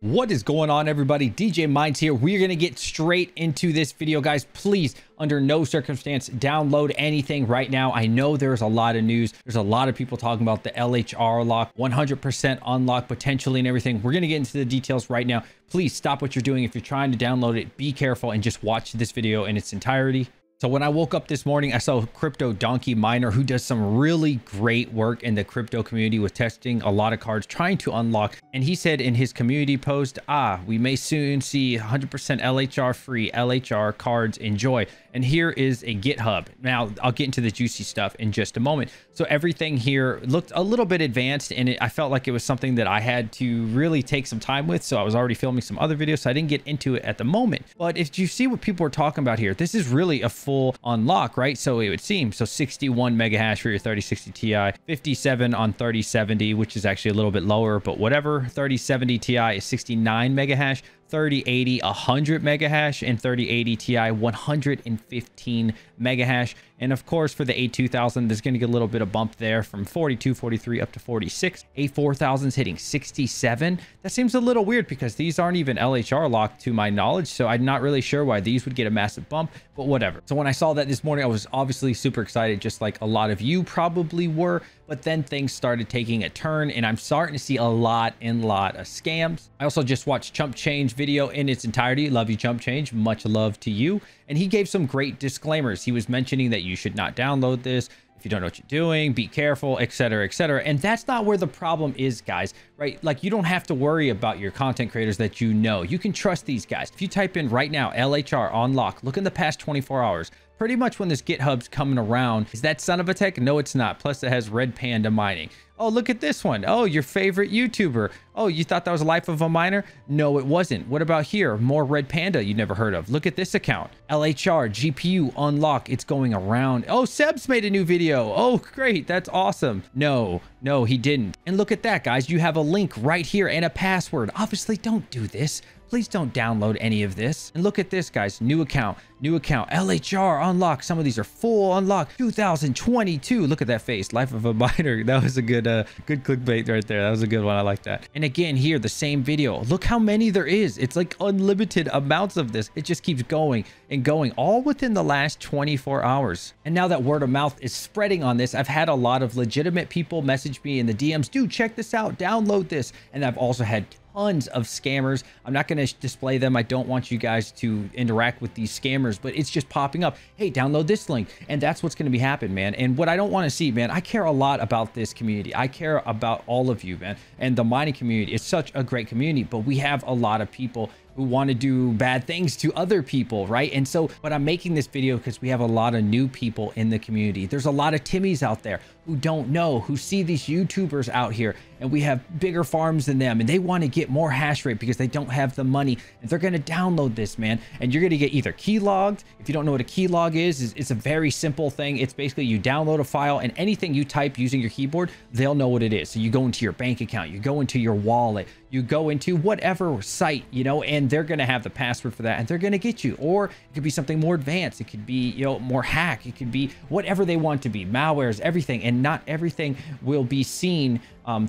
What is going on, everybody? DJ Mines here. We're going to get straight into this video, guys. Please, under no circumstance, download anything right now. I know there's a lot of news. There's a lot of people talking about the LHR lock, 100% unlock potentially and everything. We're going to get into the details right now. Please stop what you're doing. If you're trying to download it, be careful and just watch this video in its entirety. So when I woke up this morning, I saw Crypto Donkey Miner, who does some really great work in the crypto community with testing a lot of cards, trying to unlock. And he said in his community post, we may soon see 100% LHR free LHR cards. Enjoy. And here is a GitHub. Now, I'll get into the juicy stuff in just a moment. So everything here looked a little bit advanced, and I felt like it was something that I had to really take some time with. So I was already filming some other videos, so I didn't get into it at the moment. But if you see what people are talking about here, this is really a full unlock, right? So it would seem. So 61 mega hash for your 3060 Ti, 57 on 3070, which is actually a little bit lower, but whatever. 3070 Ti is 69 mega hash. 3080 100 mega hash, and 3080 Ti 115 mega hash. And of course, for the A2000, there's going to get a little bit of bump there from 42, 43 up to 46. A4000 is hitting 67. That seems a little weird because these aren't even LHR locked to my knowledge, so I'm not really sure why these would get a massive bump, but whatever. So when I saw that this morning, I was obviously super excited, just like a lot of you probably were. But then things started taking a turn, and I'm starting to see a lot of scams. I also just watched Chump Change video in its entirety. Love you, Chump Change. Much love to you. And he gave some great disclaimers. He was mentioning that you should not download this. If you don't know what you're doing, be careful, et cetera, et cetera. And that's not where the problem is, guys, right? Like, you don't have to worry about your content creators that you know. You can trust these guys. If you type in right now, LHR unlock, look in the past 24 hours. Pretty much when this GitHub's coming around, is that son of a tech? No, it's not. Plus, it has Red Panda Mining. Oh, look at this one. Oh, your favorite YouTuber. Oh, you thought that was Life of a Miner? No, it wasn't. What about here? More Red Panda you never heard of. Look at this account. LHR GPU unlock. It's going around. Oh, Seb's made a new video. Oh, great. That's awesome. No, he didn't. And look at that, guys. You have a link right here and a password. Obviously, don't do this. Please don't download any of this. And look at this, guys. New account. LHR unlock. Some of these are full unlock. 2022. Look at that face. Life of a Miner. That was a good clickbait right there. That was a good one. I like that. And again, here, the same video. Look how many there is. It's like unlimited amounts of this. It just keeps going and going, all within the last 24 hours. And now that word of mouth is spreading on this. I've had a lot of legitimate people message me in the DMs. Dude, check this out. Download this. And I've also had tons of scammers. I'm not going to display them. I don't want you guys to interact with these scammers, but it's just popping up. Hey, download this link. And that's what's going to be happening, man. And what I don't want to see, man, I care a lot about this community. I care about all of you, man. And the mining community is such a great community, but we have a lot of people who want to do bad things to other people, right? And so, but I'm making this video because we have a lot of new people in the community. There's a lot of Timmies out there who don't know, who see these YouTubers out here, and we have bigger farms than them, and they want to get more hash rate because they don't have the money, and they're going to download this, man. And you're going to get either keylogged. If you don't know what a keylog is, it's a very simple thing. It's basically you download a file, and anything you type using your keyboard, they'll know what it is. So you go into your bank account, you go into your wallet, you go into whatever site, you know, and they're going to have the password for that, and they're going to get you. Or it could be something more advanced. It could be, you know, more hack. It could be whatever they want to be, malwares, everything. And not everything will be seen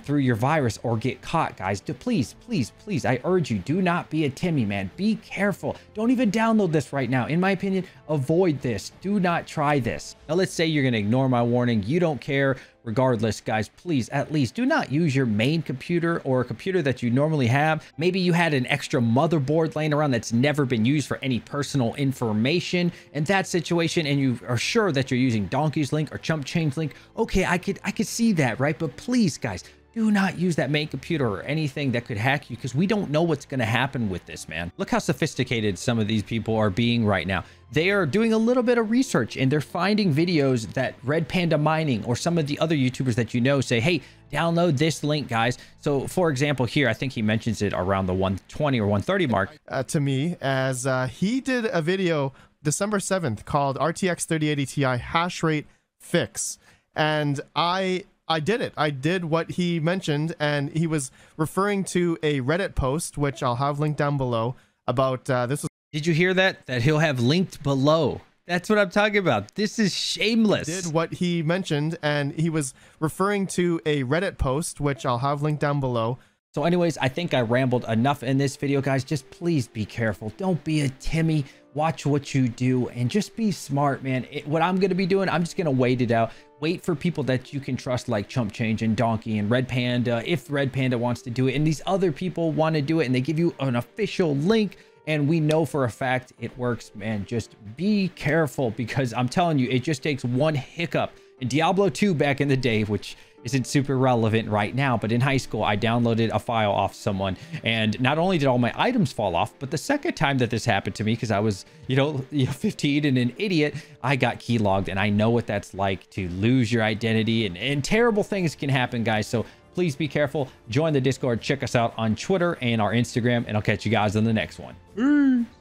through your virus or get caught, guys. Please, I urge you, do not be a Timmy, man. Be careful. Don't even download this right now. In my opinion, avoid this. Do not try this. Now, let's say you're going to ignore my warning. You don't care. Regardless, guys, please, at least do not use your main computer or a computer that you normally have. Maybe you had an extra motherboard laying around that's never been used for any personal information in that situation, and you are sure that you're using Donkey's link or Chump Change link. Okay, I could see that, right? But please, guys, do not use that main computer or anything that could hack you, because we don't know what's going to happen with this, man. Look how sophisticated some of these people are being right now. They are doing a little bit of research, and they're finding videos that Red Panda Mining or some of the other YouTubers that you know say, hey, download this link, guys. So, for example, here, I think he mentions it around the 120 or 130 mark. To me, as he did a video December 7th called RTX 3080 Ti hash rate fix. And I did it. I did what he mentioned, and he was referring to a Reddit post, which I'll have linked down below, about this. Did you hear that? That he'll have linked below. That's what I'm talking about. This is shameless. Did what he mentioned, and he was referring to a Reddit post, which I'll have linked down below, So anyways, I think I rambled enough in this video, guys. Just please be careful. Don't be a Timmy. Watch what you do and just be smart, man. What I'm going to be doing, I'm just going to wait it out. Wait for people that you can trust, like Chump Change and Donkey and Red Panda, if Red Panda wants to do it. And these other people want to do it, and they give you an official link. And we know for a fact it works, man. Just be careful, because I'm telling you, it just takes one hiccup. In Diablo 2 back in the day, which isn't super relevant right now, but in high school, I downloaded a file off someone, and not only did all my items fall off, but the second time that this happened to me, because I was, 15 and an idiot, I got keylogged, and I know what that's like to lose your identity, and terrible things can happen, guys. So please be careful. Join the Discord. Check us out on Twitter and our Instagram, and I'll catch you guys in the next one. Peace.